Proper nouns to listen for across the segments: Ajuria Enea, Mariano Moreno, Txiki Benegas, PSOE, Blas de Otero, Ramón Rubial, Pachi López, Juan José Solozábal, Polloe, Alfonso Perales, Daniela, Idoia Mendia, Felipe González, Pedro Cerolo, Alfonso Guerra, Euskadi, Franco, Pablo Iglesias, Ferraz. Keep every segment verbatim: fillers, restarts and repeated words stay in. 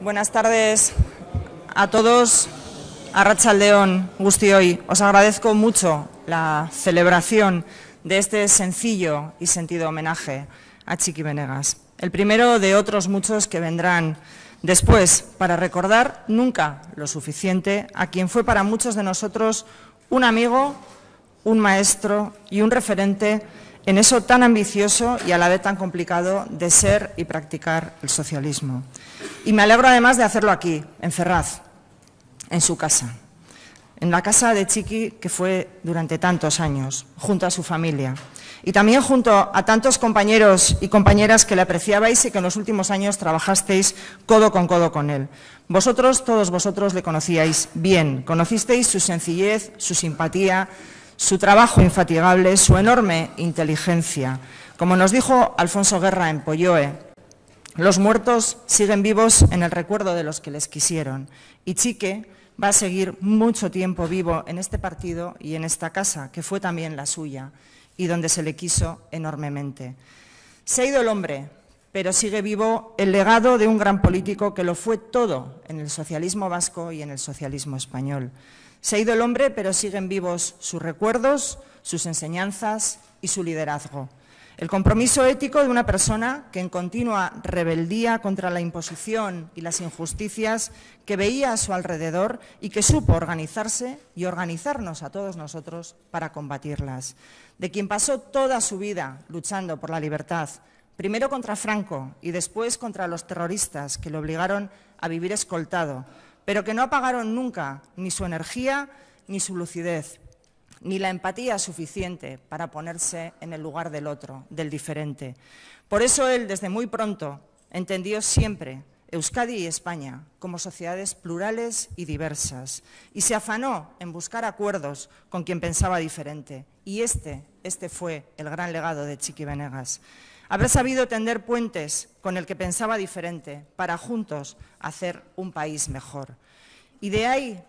Buenas tardes a todos. Arratsaldeon guztioi. Os agradezco mucho la celebración de este sencillo y sentido homenaje a Txiki Benegas, el primero de otros muchos que vendrán después para recordar nunca lo suficiente a quien fue para muchos de nosotros un amigo, un maestro y un referente en eso tan ambicioso y a la vez tan complicado de ser y practicar el socialismo. Y me alegro además de hacerlo aquí, en Ferraz, en su casa, en la casa de Txiki, que fue durante tantos años, junto a su familia, y también junto a tantos compañeros y compañeras que le apreciabais y que en los últimos años trabajasteis codo con codo con él. Vosotros, todos vosotros, le conocíais bien, conocisteis su sencillez, su simpatía, su trabajo infatigable, su enorme inteligencia. Como nos dijo Alfonso Guerra en Polloe, los muertos siguen vivos en el recuerdo de los que les quisieron. Y Txiki va a seguir mucho tiempo vivo en este partido y en esta casa, que fue también la suya y donde se le quiso enormemente. Se ha ido el hombre, pero sigue vivo el legado de un gran político que lo fue todo en el socialismo vasco y en el socialismo español. Se ha ido el hombre, pero siguen vivos sus recuerdos, sus enseñanzas y su liderazgo. El compromiso ético de una persona que en continua rebeldía contra la imposición y las injusticias que veía a su alrededor y que supo organizarse y organizarnos a todos nosotros para combatirlas. De quien pasó toda su vida luchando por la libertad, primero contra Franco y después contra los terroristas que lo obligaron a vivir escoltado, pero que no apagaron nunca ni su energía ni su lucidez, ni la empatía suficiente para ponerse en el lugar del otro, del diferente. Por eso él, desde muy pronto, entendió siempre Euskadi y España como sociedades plurales y diversas, y se afanó en buscar acuerdos con quien pensaba diferente. Y este, este fue el gran legado de Txiki Benegas. Habrá sabido tender puentes con el que pensaba diferente para juntos hacer un país mejor. Y de ahí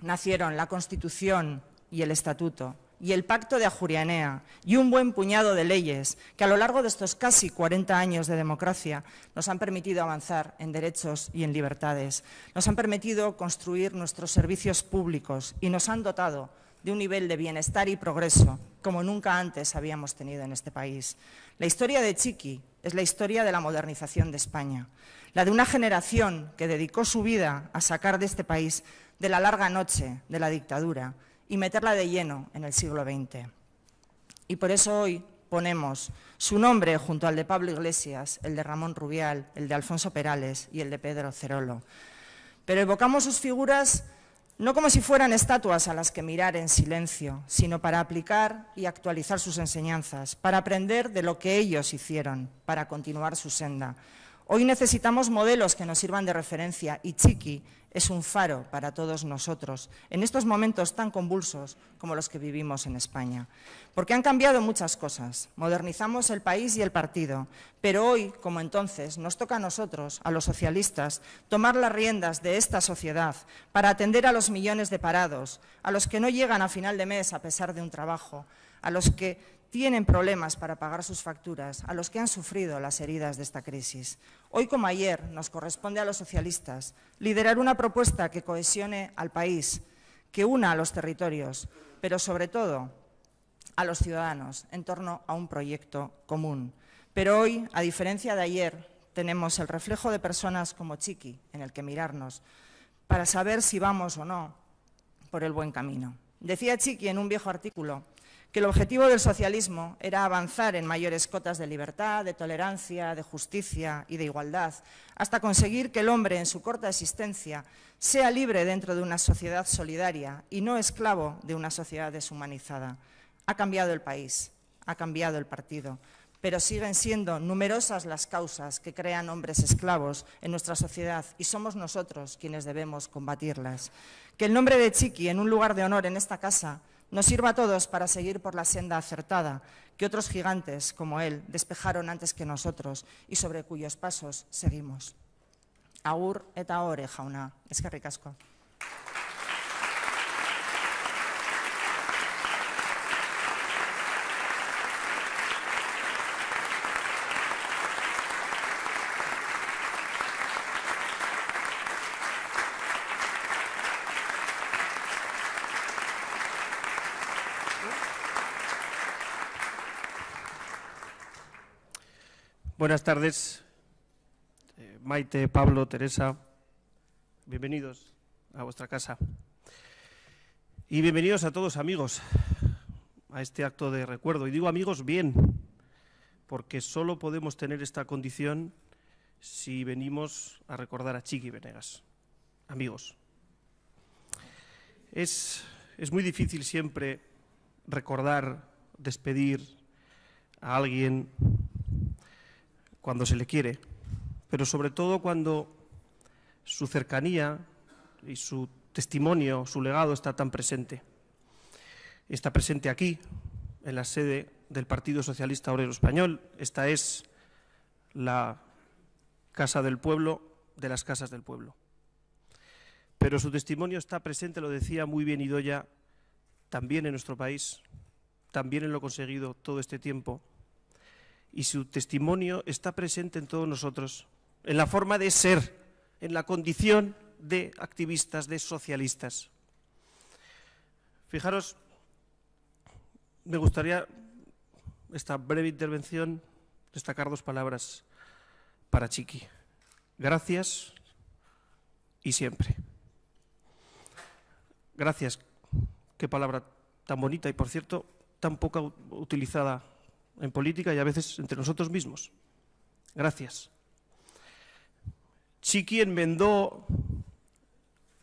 nacieron la Constitución y el Estatuto, y el Pacto de Ajuria Enea, y un buen puñado de leyes que a lo largo de estos casi cuarenta años de democracia nos han permitido avanzar en derechos y en libertades, nos han permitido construir nuestros servicios públicos y nos han dotado de un nivel de bienestar y progreso como nunca antes habíamos tenido en este país. La historia de Txiki es la historia de la modernización de España, la de una generación que dedicó su vida a sacar de este país de la larga noche de la dictadura y meterla de lleno en el siglo veinte. Y por eso hoy ponemos su nombre junto al de Pablo Iglesias, el de Ramón Rubial, el de Alfonso Perales y el de Pedro Cerolo. Pero evocamos sus figuras no como si fueran estatuas a las que mirar en silencio, sino para aplicar y actualizar sus enseñanzas, para aprender de lo que ellos hicieron, para continuar su senda. Hoy necesitamos modelos que nos sirvan de referencia y Txiki es un faro para todos nosotros en estos momentos tan convulsos como los que vivimos en España. Porque han cambiado muchas cosas, modernizamos el país y el partido, pero hoy, como entonces, nos toca a nosotros, a los socialistas, tomar las riendas de esta sociedad para atender a los millones de parados, a los que no llegan a final de mes a pesar de un trabajo, a los que tienen problemas para pagar sus facturas, a los que han sufrido las heridas de esta crisis. Hoy como ayer nos corresponde a los socialistas liderar una propuesta que cohesione al país, que una a los territorios, pero sobre todo a los ciudadanos en torno a un proyecto común. Pero hoy, a diferencia de ayer, tenemos el reflejo de personas como Txiki en el que mirarnos para saber si vamos o no por el buen camino. Decía Txiki en un viejo artículo que el objetivo del socialismo era avanzar en mayores cotas de libertad, de tolerancia, de justicia y de igualdad, hasta conseguir que el hombre en su corta existencia sea libre dentro de una sociedad solidaria y no esclavo de una sociedad deshumanizada. Ha cambiado el país, ha cambiado el partido, pero siguen siendo numerosas las causas que crean hombres esclavos en nuestra sociedad y somos nosotros quienes debemos combatirlas. Que el nombre de Txiki en un lugar de honor en esta casa nos sirva a todos para seguir por la senda acertada que otros gigantes como él despejaron antes que nosotros y sobre cuyos pasos seguimos. Agur eta ohore, jauna. Eskerrik asko. Buenas tardes, eh, Maite, Pablo, Teresa, bienvenidos a vuestra casa y bienvenidos a todos, amigos, a este acto de recuerdo. Y digo amigos bien, porque solo podemos tener esta condición si venimos a recordar a Txiki Benegas. Amigos, es, es muy difícil siempre recordar, despedir a alguien cuando se le quiere, pero sobre todo cuando su cercanía y su testimonio, su legado está tan presente. Está presente aquí, en la sede del Partido Socialista Obrero Español. Esta es la Casa del Pueblo, de las Casas del Pueblo. Pero su testimonio está presente, lo decía muy bien Idoia, también en nuestro país, también en lo conseguido todo este tiempo. Y su testimonio está presente en todos nosotros, en la forma de ser, en la condición de activistas, de socialistas. Fijaros, me gustaría, esta breve intervención, destacar dos palabras para Txiki. Gracias y siempre. Gracias, qué palabra tan bonita y, por cierto, tan poca utilizada en política y a veces entre nosotros mismos. Gracias. Txiki enmendó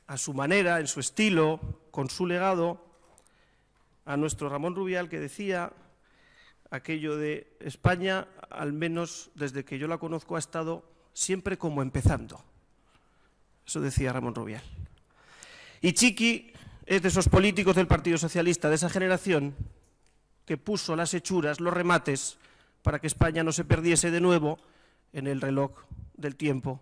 a su manera, en su estilo, con su legado, a nuestro Ramón Rubial, que decía aquello de España, al menos desde que yo la conozco, ha estado siempre como empezando. Eso decía Ramón Rubial. Y Txiki es de esos políticos del Partido Socialista, de esa generación que puso las hechuras, los remates, para que España no se perdiese de nuevo en el reloj del tiempo,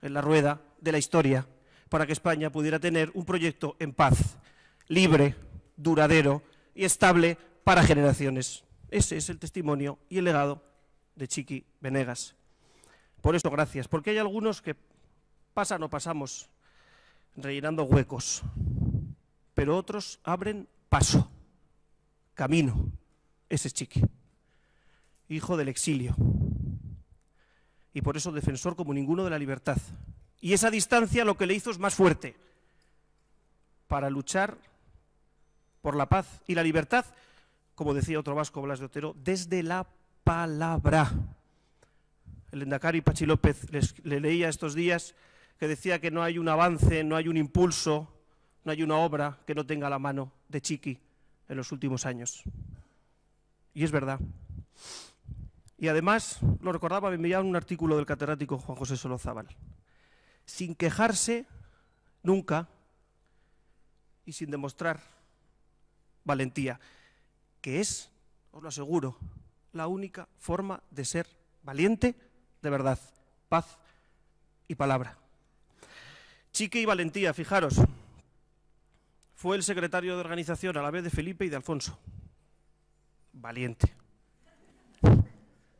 en la rueda de la historia, para que España pudiera tener un proyecto en paz, libre, duradero y estable para generaciones. Ese es el testimonio y el legado de Txiki Benegas. Por eso, gracias, porque hay algunos que pasan o pasamos rellenando huecos, pero otros abren paso. Camino, ese es Txiki, hijo del exilio, y por eso defensor como ninguno de la libertad. Y esa distancia lo que le hizo es más fuerte, para luchar por la paz y la libertad, como decía otro vasco, Blas de Otero, desde la palabra. El endacari Pachi López les, le leía estos días que decía que no hay un avance, no hay un impulso, no hay una obra que no tenga la mano de Txiki en los últimos años. Y es verdad. Y además, lo recordaba, me enviaba un artículo del catedrático Juan José Solozábal. Sin quejarse nunca y sin demostrar valentía, que es, os lo aseguro, la única forma de ser valiente de verdad. Paz y palabra. Txiki y valentía, fijaros. Fue el secretario de organización a la vez de Felipe y de Alfonso. Valiente.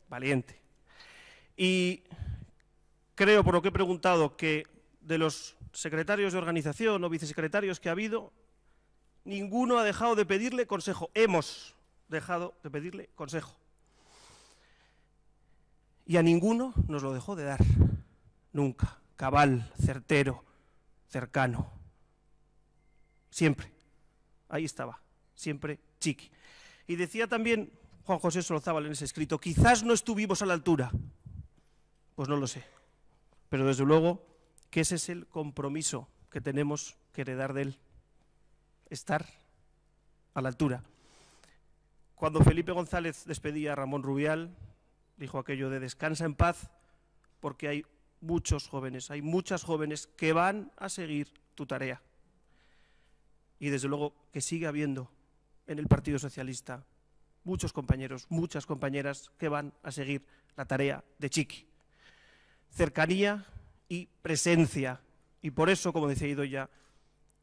Valiente. Y creo, por lo que he preguntado, que de los secretarios de organización o vicesecretarios que ha habido, ninguno ha dejado de pedirle consejo. Hemos dejado de pedirle consejo. Y a ninguno nos lo dejó de dar. Nunca. Cabal, certero, cercano. Siempre, ahí estaba, siempre Txiki. Y decía también Juan José Solozábal en ese escrito, quizás no estuvimos a la altura. Pues no lo sé, pero desde luego que ese es el compromiso que tenemos que heredar de él, estar a la altura. Cuando Felipe González despedía a Ramón Rubial, dijo aquello de descansa en paz, porque hay muchos jóvenes, hay muchas jóvenes que van a seguir tu tarea. Y desde luego que sigue habiendo en el Partido Socialista muchos compañeros, muchas compañeras que van a seguir la tarea de Txiki. Cercanía y presencia. Y por eso, como decía Idoia,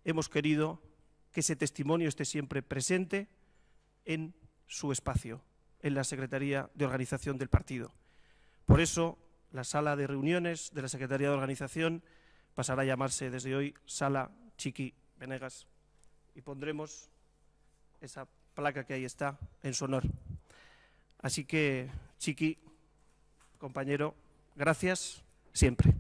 hemos querido que ese testimonio esté siempre presente en su espacio, en la Secretaría de Organización del Partido. Por eso, la sala de reuniones de la Secretaría de Organización pasará a llamarse desde hoy Sala Txiki Benegas. Y pondremos esa placa que ahí está en su honor. Así que, Txiki, compañero, gracias siempre.